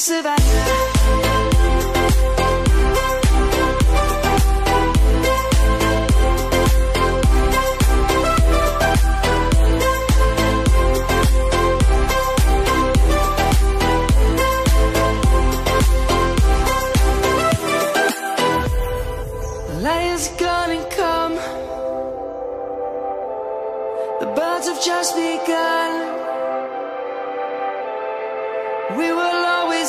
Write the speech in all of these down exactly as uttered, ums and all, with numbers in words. Savannah. Light is gonna come. The birds have just begun. We will always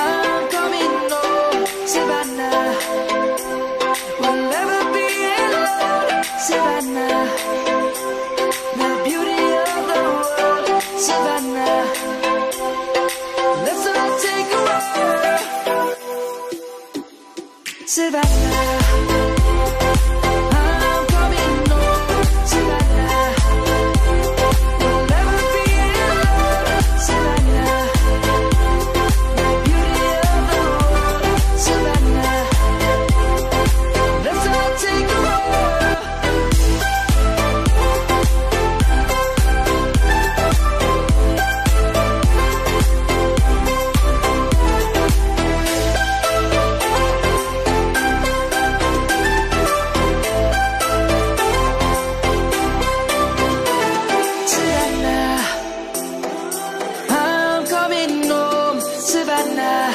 I'm coming home. Savannah, we'll never be alone. Savannah, the beauty of the world. Savannah, let's all take a walk. Savannah. Savannah,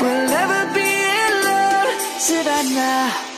we'll never be alone, Savannah.